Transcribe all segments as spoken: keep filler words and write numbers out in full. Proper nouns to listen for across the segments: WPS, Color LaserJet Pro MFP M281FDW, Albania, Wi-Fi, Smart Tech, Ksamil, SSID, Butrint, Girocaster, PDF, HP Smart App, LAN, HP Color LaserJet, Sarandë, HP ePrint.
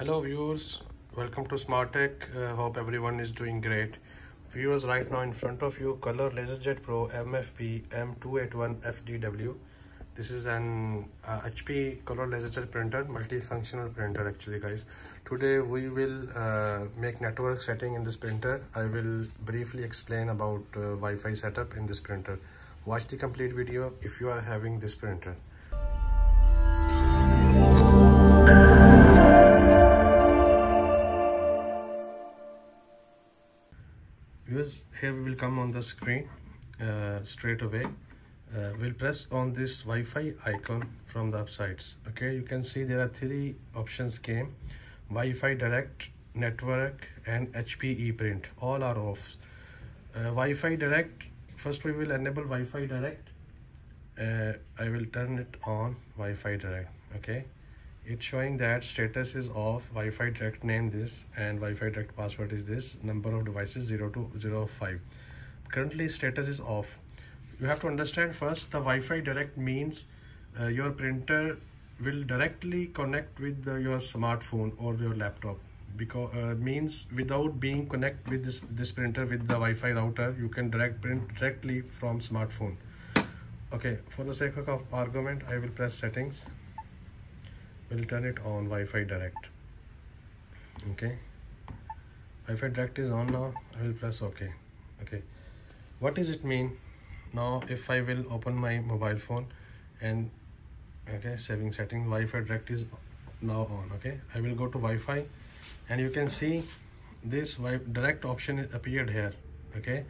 Hello viewers, welcome to Smart Tech. Uh, hope everyone is doing great. Viewers, right now in front of you Color LaserJet Pro M F P M two eight one F D W. This is an uh, H P Color LaserJet printer, multifunctional printer actually guys. Today we will uh, make network setting in this printer. I will briefly explain about uh, Wi-Fi setup in this printer. Watch the complete video if you are having this printer. Here we will come on the screen uh, straight away. Uh, we'll press on this Wi-Fi icon from the upsides. Okay, you can see there are three options came: Wi-Fi direct, network and H P ePrint. All are off. Uh, Wi-Fi direct, first we will enable Wi-Fi direct. Uh, I will turn it on, Wi-Fi direct. Okay, it's showing that status is off, Wi-Fi direct name this and Wi-Fi direct password is this, number of devices zero to zero five. Currently status is off. You have to understand first the Wi-Fi direct means uh, your printer will directly connect with the, your smartphone or your laptop, because uh, means without being connect with this this printer with the Wi-Fi router, you can direct print directly from smartphone. Okay, for the sake of argument I will press settings. We'll turn it on, Wi-Fi direct. Okay, Wi-Fi direct is on now. I will press OK. Okay, what does it mean? Now if I will open my mobile phone and okay, saving settings, Wi-Fi direct is now on. Okay, I will go to Wi-Fi and you can see this Wi-Fi direct option appeared here. Okay,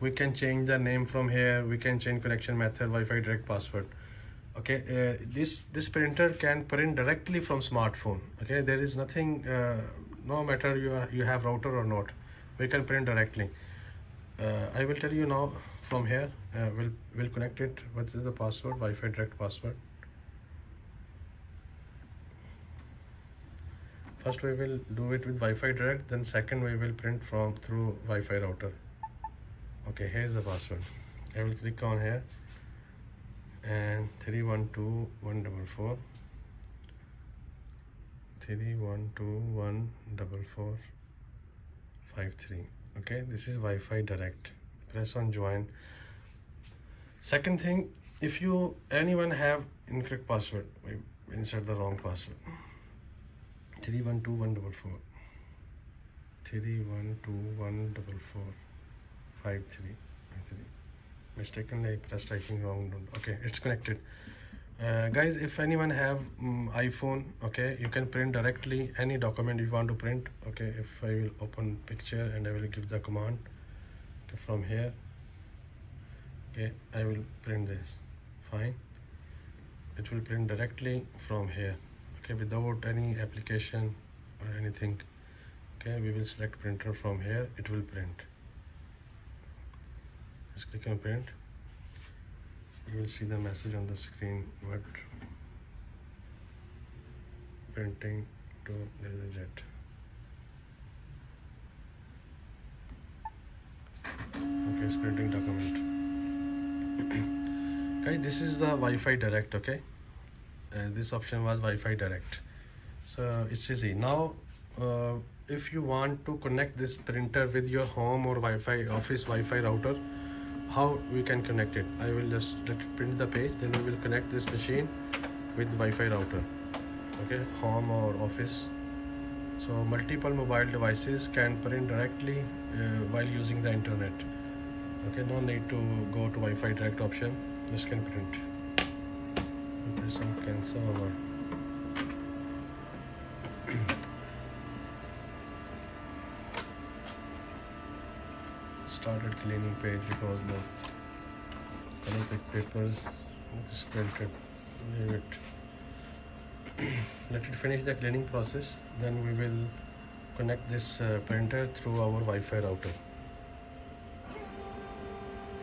we can change the name from here, we can change connection method, Wi-Fi direct password. Okay, uh, this this printer can print directly from smartphone. Okay, there is nothing, uh, no matter you are, you have router or not, we can print directly. Uh, I will tell you now from here. Uh, we'll we'll connect it. What is the password? Wi-Fi direct password. First we will do it with Wi-Fi direct. Then second we will print from through Wi-Fi router. Okay, here's the password. I will click on here. And three one two one double four three one two one double four five three. Okay, this is Wi-Fi direct. Press on join. Second thing, if you anyone have incorrect password, we insert the wrong password. Three one two one double four three one two one double four five three five three. Mistakenly I pressed typing wrong. Okay, it's connected. Uh, guys, if anyone have um, iPhone, okay, you can print directly any document you want to print. Okay, if I will open picture and I will give the command, okay, from here. Okay, I will print this. Fine, it will print directly from here. Okay, without any application or anything. Okay, we will select printer from here, it will print. Just click on print. You will see the message on the screen, what printing to LaserJet. Okay, it's printing document. Guys, this is the Wi-Fi direct. Okay, and this option was Wi-Fi direct, so it's easy. Now uh, if you want to connect this printer with your home or Wi-Fi office Wi-Fi router, how we can connect it? I will just let it print the page, then we will connect this machine with Wi-Fi router. Okay, home or office. So multiple mobile devices can print directly uh, while using the internet. Okay, no need to go to Wi-Fi direct option, this can print. We'll press on cancel over. Started cleaning page because the colored papers is printed. Leave it. Let it finish the cleaning process. Then we will connect this uh, printer through our Wi-Fi router.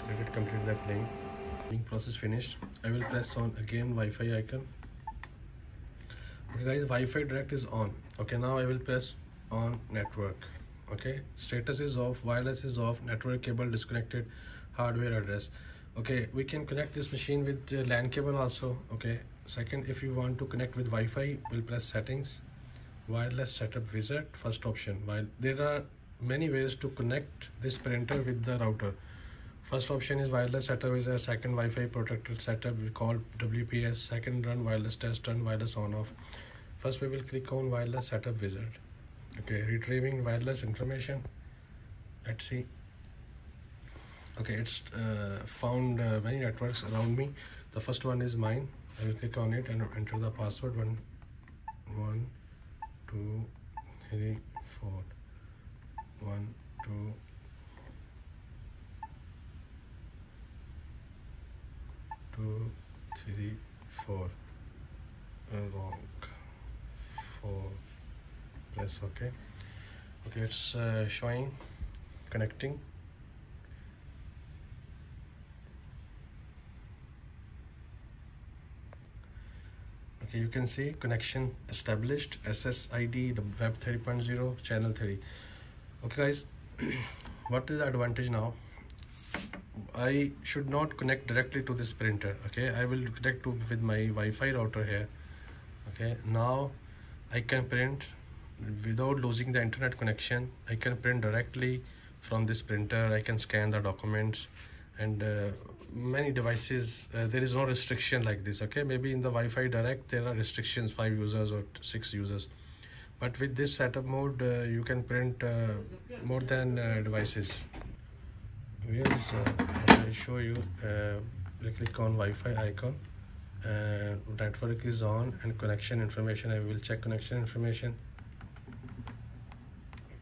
Let it complete the cleaning. Cleaning process finished. I will press on again Wi-Fi icon. Okay, guys, Wi-Fi direct is on. Okay, now I will press on network. Okay, status is off, wireless is off, network cable disconnected, hardware address. Okay, we can connect this machine with uh, LAN cable also. Okay, second, if you want to connect with Wi-Fi, we'll press settings. wireless setup wizard, first option. While there are many ways to connect this printer with the router. First option is wireless setup wizard, second Wi-Fi protected setup we call W P S, second run wireless test, run wireless on off. First we will click on wireless setup wizard. Okay, retrieving wireless information. Let's see. Okay, it's uh, found uh, many networks around me. The first one is mine. I will click on it and enter the password. One one two three four one two two three four wrong four press okay. Okay, it's uh, showing connecting. Okay, you can see connection established, S S I D, the web three point zero, channel three. Okay guys, what is the advantage now? I should not connect directly to this printer. Okay, I will connect to with my Wi-Fi router here. Okay, now I can print without losing the internet connection. I can print directly from this printer. I can scan the documents and uh, many devices, uh, there is no restriction like this. Okay, maybe in the Wi-Fi direct there are restrictions, five users or six users, but with this setup mode uh, you can print uh, more than uh, devices. Here's, uh, I'll show you. Uh, I click on Wi-Fi icon and network is on and connection information. I will check connection information.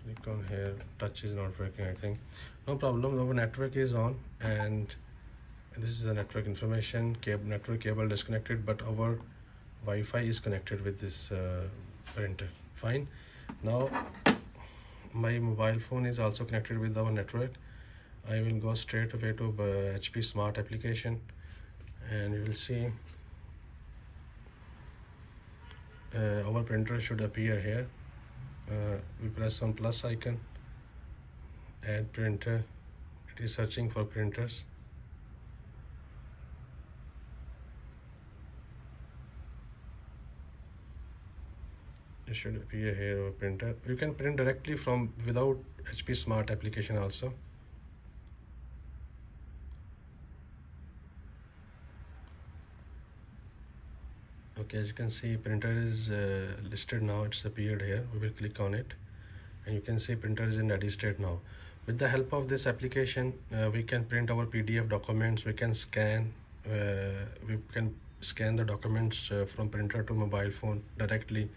Click on here. Touch is not working, I think. No problem. Our network is on and this is the network information. Cable, network cable disconnected, but our Wi-Fi is connected with this uh, printer. Fine. Now my mobile phone is also connected with our network. I will go straight away to uh, H P Smart application and you will see uh, our printer should appear here. Uh, we press on plus icon, add printer. It is searching for printers. It should appear here, our printer. You can print directly from without H P Smart application also. Okay, as you can see, printer is uh, listed now. It's appeared here. We will click on it and you can see printer is in ready state now. With the help of this application, uh, we can print our P D F documents. We can scan uh, we can scan the documents uh, from printer to mobile phone directly,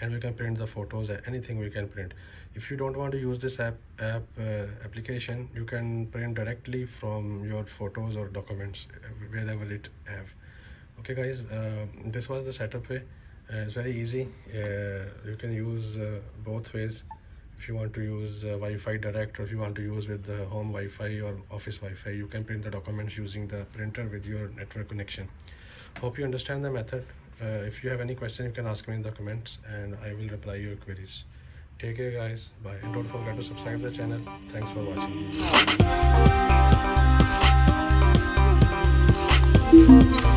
and we can print the photos, anything we can print. If you don't want to use this app, app uh, application, you can print directly from your photos or documents wherever it have. Okay guys, uh, this was the setup way. Uh, it's very easy. Uh, you can use uh, both ways. If you want to use uh, Wi-Fi direct, or if you want to use with the home Wi-Fi or office Wi-Fi, you can print the documents using the printer with your network connection. Hope you understand the method. Uh, if you have any question, you can ask me in the comments and I will reply your queries. Take care guys, bye, and don't forget to subscribe the channel. Thanks for watching.